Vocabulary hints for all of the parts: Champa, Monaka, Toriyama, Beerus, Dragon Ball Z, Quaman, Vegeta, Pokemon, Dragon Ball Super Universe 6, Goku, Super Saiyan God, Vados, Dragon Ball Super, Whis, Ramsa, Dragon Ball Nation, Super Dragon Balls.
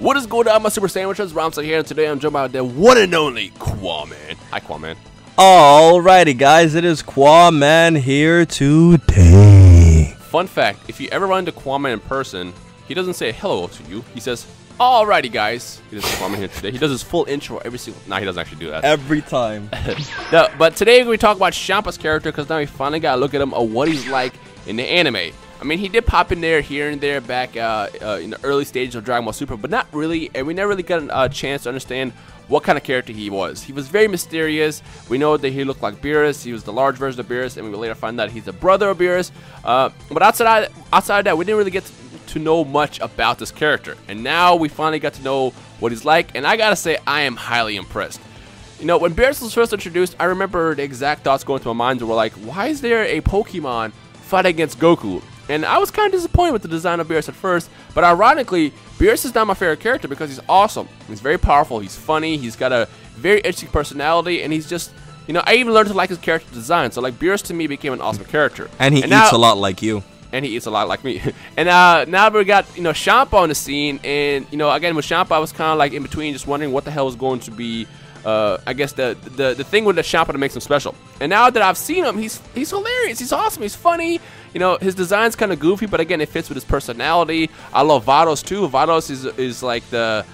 What is going on, my Super Sandwiches? Ramsa here, and today I'm joined by the one and only Quaman. Hi, Quaman. Alrighty, guys, it is Quaman here today. Fun fact, if you ever run into Quaman in person, he doesn't say hello to you. He says, alrighty, guys. It is Quaman here today. He does his full intro every single... Nah, he doesn't actually do that. Every time. No, but today we talk about Champa's character, because now we finally got to look at him of what he's like in the anime. I mean, he did pop in there here and there back in the early stages of Dragon Ball Super, but not really, and we never really got a chance to understand what kind of character he was. He was very mysterious. We know that he looked like Beerus. He was the large version of Beerus, and we later find out he's the brother of Beerus. But outside of that, we didn't really get to know much about this character, and now we finally got to know what he's like, and I gotta say, I am highly impressed. You know, when Beerus was first introduced, I remember the exact thoughts going through my mind that were like, why is there a Pokemon fighting against Goku? And I was kind of disappointed with the design of Beerus at first, but ironically, Beerus is not my favorite character because he's awesome. He's very powerful, he's funny, he's got a very interesting personality, and he's just, you know, I even learned to like his character design, so like Beerus to me became an awesome character. And he eats a lot like you. And he eats a lot like me. And now we got, you know, Champa on the scene, and, you know, again, with Champa, I was kind of like in between, just wondering what the hell was going to be, I guess, the thing with the Champa that makes him special. And now that I've seen him, he's hilarious, he's awesome, he's funny. You know, his design's kind of goofy, but again, it fits with his personality. I love Vados, too. Vados is like the...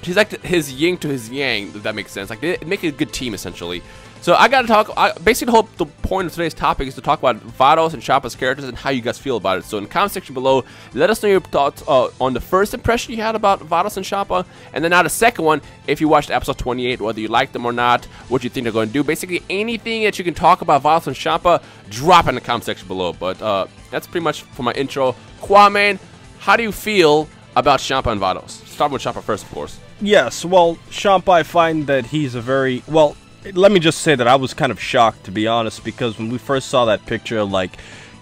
he's like his yin to his yang, if that makes sense. Like, they make a good team, essentially. So I gotta talk... basically, the point of today's topic is to talk about Vados and Champa's characters and how you guys feel about it. So in the comment section below, let us know your thoughts on the first impression you had about Vados and Champa, and then now the second one, if you watched episode 28, whether you liked them or not, what you think they're going to do. Basically, anything that you can talk about Vados and Champa, drop in the comment section below. But that's pretty much for my intro. Quaman, how do you feel about Champa and Vados? Start with Champa first, of course. Yes, well, Champa, I find that he's a very... well, let me just say that I was kind of shocked, to be honest, because when we first saw that picture of, like,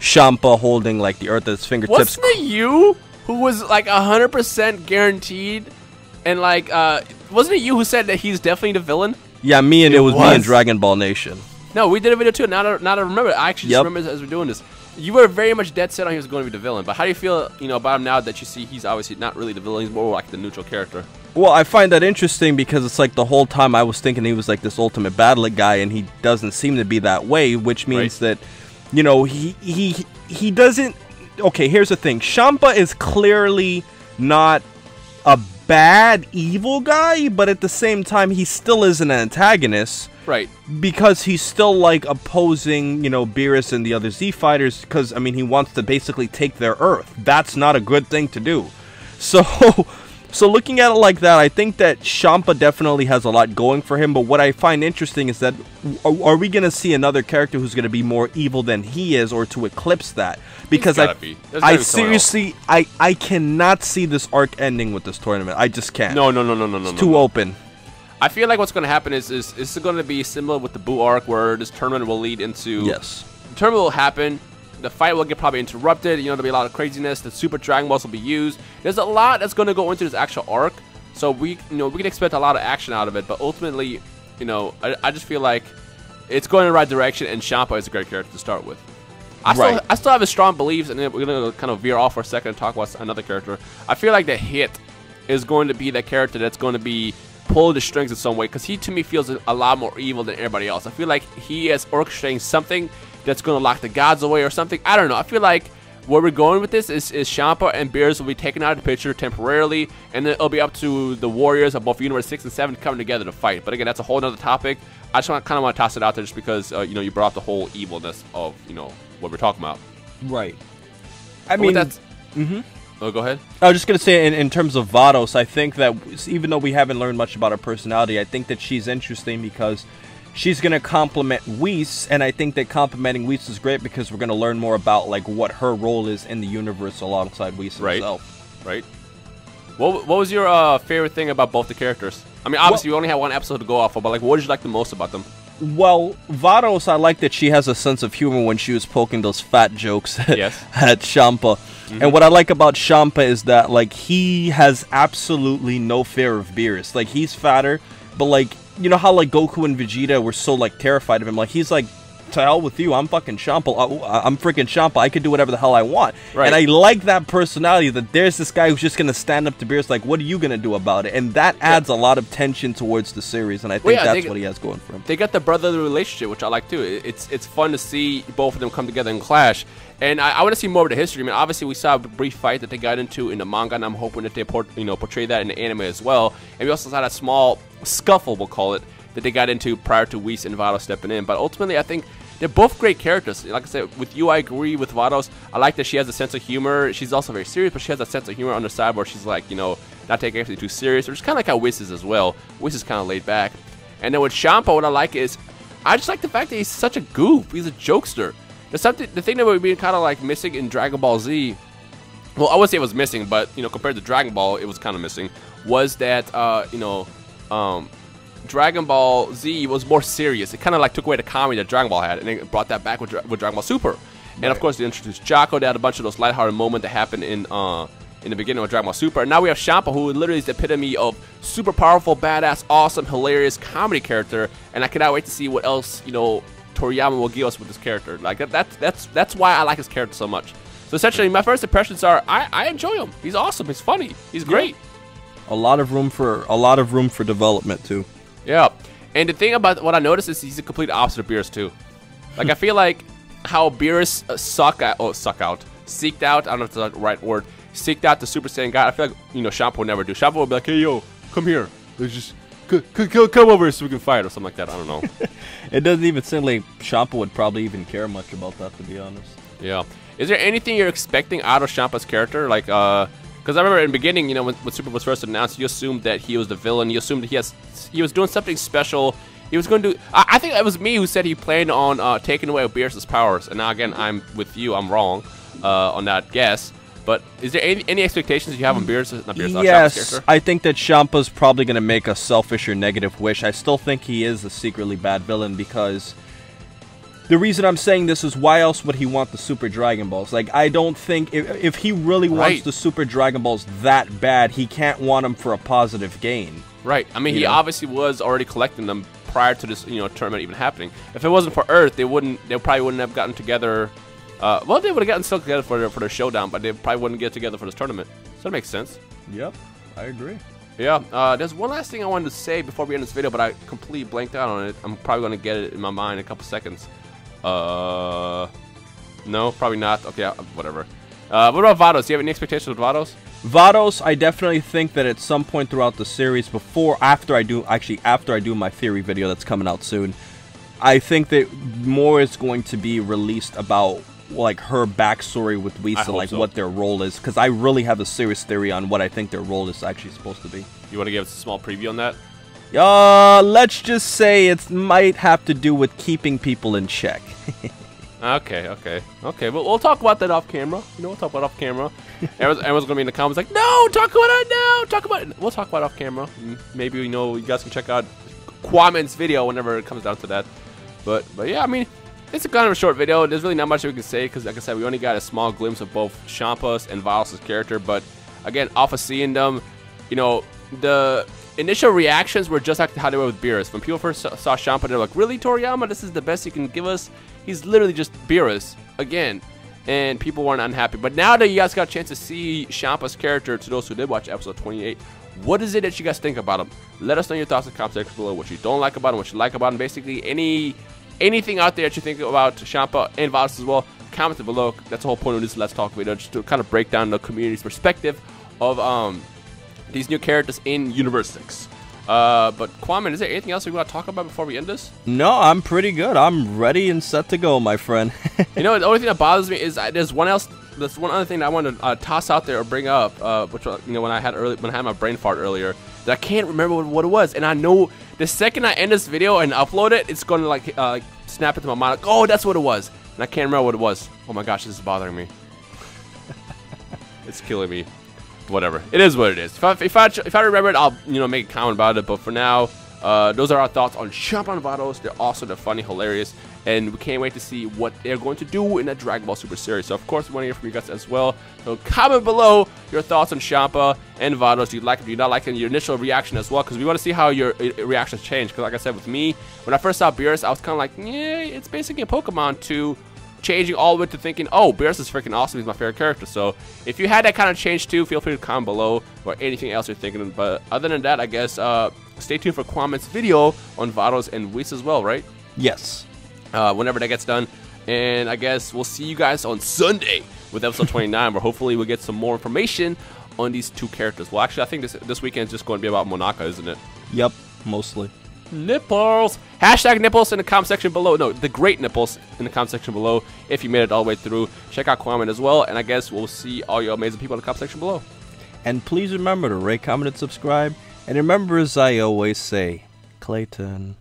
Champa holding, like, the earth at his fingertips... Wasn't it you who was, like, 100% guaranteed? And, like, wasn't it you who said that he's definitely the villain? Yeah, it was me and Dragon Ball Nation. No, we did a video, too. Now that I remember it. I actually just remember as we're doing this. You were very much dead set on he was going to be the villain, but how do you feel, you know, about him now that you see he's obviously not really the villain, he's more like the neutral character? Well, I find that interesting because it's like the whole time I was thinking he was like this ultimate battler guy, and he doesn't seem to be that way, which means that, you know, he doesn't... Okay, here's the thing. Champa is clearly not a bad, evil guy, but at the same time, he still is an antagonist. Right. Because he's still, like, opposing, you know, Beerus and the other Z fighters because, I mean, he wants to basically take their Earth. That's not a good thing to do. So looking at it like that, I think that Champa definitely has a lot going for him, but what I find interesting is that are we going to see another character who's going to be more evil than he is or to eclipse that? Because I cannot see this arc ending with this tournament. I just can't. No. It's too open. I feel like what's going to happen is this is going to be similar with the Buu arc where this tournament will lead into... Yes. The tournament will happen. The fight will get probably interrupted. You know, there'll be a lot of craziness. The Super Dragon Balls will be used. There's a lot that's going to go into this actual arc. So we can expect a lot of action out of it. But ultimately, you know, I just feel like it's going in the right direction. And Champa is a great character to start with. I still have his strong beliefs. And then we're going to kind of veer off for a second and talk about another character. I feel like the Hit is going to be that character that's going to be pull the strings in some way. Because he, to me, feels a lot more evil than everybody else. I feel like he is orchestrating something that's going to lock the gods away or something. I don't know. I feel like where we're going with this is Champa and Beerus will be taken out of the picture temporarily, and then it'll be up to the warriors of both Universe 6 and 7 to come together to fight. But again, that's a whole other topic. I just kind of want to toss it out there just because, you know, you brought up the whole evilness of, you know, what we're talking about. Right. I mean... that's... Mm-hmm. Oh, go ahead. I was just going to say, in terms of Vados, I think that even though we haven't learned much about her personality, I think that she's interesting because she's going to complement Whis, and I think that complementing Whis is great because we're going to learn more about, like, what her role is in the universe alongside Whis himself. Right. What was your favorite thing about both the characters? I mean, obviously, we only have one episode to go off of, but, like, what did you like the most about them? Well, Vados, I like that she has a sense of humor when she was poking those fat jokes at Champa. Mm-hmm. And what I like about Champa is that, like, he has absolutely no fear of Beerus. Like, he's fatter, but, like, you know how, like, Goku and Vegeta were so, like, terrified of him? Like, he's, like, to hell with you. I'm fucking Champa. I'm freaking Champa. I can do whatever the hell I want. Right. And I like that personality, that there's this guy who's just going to stand up to Beerus like, what are you going to do about it? And that adds a lot of tension towards the series, and I think that's what he has going for him. They got the brotherly relationship, which I like too. It's fun to see both of them come together and clash. And I want to see more of the history. I mean, obviously, we saw a brief fight that they got into in the manga, and I'm hoping that they portray that in the anime as well. And we also saw a small scuffle, we'll call it, that they got into prior to Whis and Vados stepping in. But ultimately, I think they're both great characters. Like I said, with you, I agree with Vados. I like that she has a sense of humor. She's also very serious, but she has a sense of humor on the side where she's like, you know, not taking everything too serious, which is kind of like how Whis is as well. Whis is kind of laid back. And then with Champa, what I like is, I just like the fact that he's such a goof. He's a jokester. The thing that would be kind of like missing in Dragon Ball Z, well, I wouldn't say it was missing, but, you know, compared to Dragon Ball, it was kind of missing, was that, Dragon Ball Z was more serious. It kind of like took away the comedy that Dragon Ball had, and it brought that back with Dragon Ball Super. And of course, they introduced Jocko. They had a bunch of those lighthearted moments that happened in the beginning of Dragon Ball Super. And now we have Champa, who literally is the epitome of super powerful, badass, awesome, hilarious comedy character. And I cannot wait to see what else, you know, Toriyama will give us with this character. Like that's why I like his character so much. So essentially, my first impressions are I enjoy him. He's awesome. He's funny. He's great. Yeah. A lot of room for development too. Yeah, and the thing about what I noticed is he's a complete opposite of Beerus too. Like I feel like how Beerus seeked out. I don't know if that's the right word. Seeked out the Super Saiyan God. I feel like Champa will never do. Champa will be like, hey yo, come here. Let's just come over so we can fight or something like that. I don't know. It doesn't even seem like Champa would probably even care much about that, to be honest. Yeah. Is there anything you're expecting out of Champa's character? Like, because I remember in the beginning, you know, when Super was first announced, you assumed that he was the villain. You assumed that he was doing something special. He was going to do... I think it was me who said he planned on taking away Beerus's powers. And now, again, I'm with you. I'm wrong on that guess. But is there any expectations you have on Beerus? Not Beerus, yes, I think that Champa's probably going to make a selfish or negative wish. I still think he is a secretly bad villain, because the reason I'm saying this is, why else would he want the Super Dragon Balls? Like, I don't think, if he really wants the Super Dragon Balls that bad, he can't want them for a positive gain. Right. I mean, he obviously was already collecting them prior to this, tournament even happening. If it wasn't for Earth, they probably wouldn't have gotten together. Well, they would have gotten still together for their showdown, but they probably wouldn't get together for this tournament. So that makes sense. Yep, I agree. Yeah, there's one last thing I wanted to say before we end this video, but I completely blanked out on it. I'm probably going to get it in my mind in a couple seconds. No, probably not. Okay, whatever. What about Vados? Do you have any expectations with Vados? Vados, I definitely think that at some point throughout the series, after I do my theory video that's coming out soon, I think that more is going to be released about, like, her backstory with Lisa, like what their role is, because I really have a serious theory on what I think their role is actually supposed to be. You want to give us a small preview on that? Let's just say it might have to do with keeping people in check. Okay. Well, we'll talk about that off camera. We'll talk about it off camera. Everyone's gonna be in the comments like, no, talk about it now, talk about it. We'll talk about it off camera. Maybe you guys can check out Quaman's video whenever it comes down to that. But yeah, I mean, it's a kind of a short video. There's really not much we can say, because like I said, we only got a small glimpse of both Champa's and Vados' character. But again, off of seeing them, the initial reactions were just like how they were with Beerus. When people first saw Champa, they're like, really, Toriyama, this is the best you can give us? He's literally just Beerus again. And people weren't unhappy. But now that you guys got a chance to see Champa's character, to those who did watch episode 28, what is it that you guys think about him? Let us know your thoughts in the comment section below, what you don't like about him, what you like about him, basically anything out there that you think about Champa and Vados as well, comment it below. That's the whole point of this Let's Talk video, just to kind of break down the community's perspective of these new characters in Universe 6. But Quaman, is there anything else we want to talk about before we end this? No, I'm pretty good. I'm ready and set to go, my friend. The only thing that bothers me is there's one other thing that I wanted to toss out there or bring up, which when I had my brain fart earlier, that I can't remember what it was, and I know the second I end this video and upload it, it's going to snap into my mind. Like, oh, that's what it was, and I can't remember what it was. Oh my gosh, this is bothering me. It's killing me. Whatever. It is what it is. If I remember it, I'll make a comment about it. But for now, Those are our thoughts on Champa and Vados. They're awesome, they're funny, hilarious, and we can't wait to see what they're going to do in that Dragon Ball Super series. So of course we want to hear from you guys as well. So comment below your thoughts on Champa and Vados. Do you like it? Do you not like it? And your initial reaction as well, because we want to see how your reactions change. Because like I said, with me, when I first saw Beerus, I was kind of like, yeah, it's basically a Pokemon, to changing all the way to thinking, oh, Beerus is freaking awesome, he's my favorite character. So if you had that kind of change too, feel free to comment below or anything else you're thinking. But other than that, I guess stay tuned for Quaman's video on Vados and Whis as well, right? Yes. Whenever that gets done. And I guess we'll see you guys on Sunday with episode 29, where hopefully we'll get some more information on these two characters. Well, actually, I think this weekend is just going to be about Monaka, isn't it? Yep, mostly. Nipples. Hashtag nipples in the comment section below. No, the great nipples in the comment section below if you made it all the way through. Check out Quaman as well. And I guess we'll see all your amazing people in the comment section below. And please remember to rate, comment, and subscribe. And remember, as I always say, Clayton...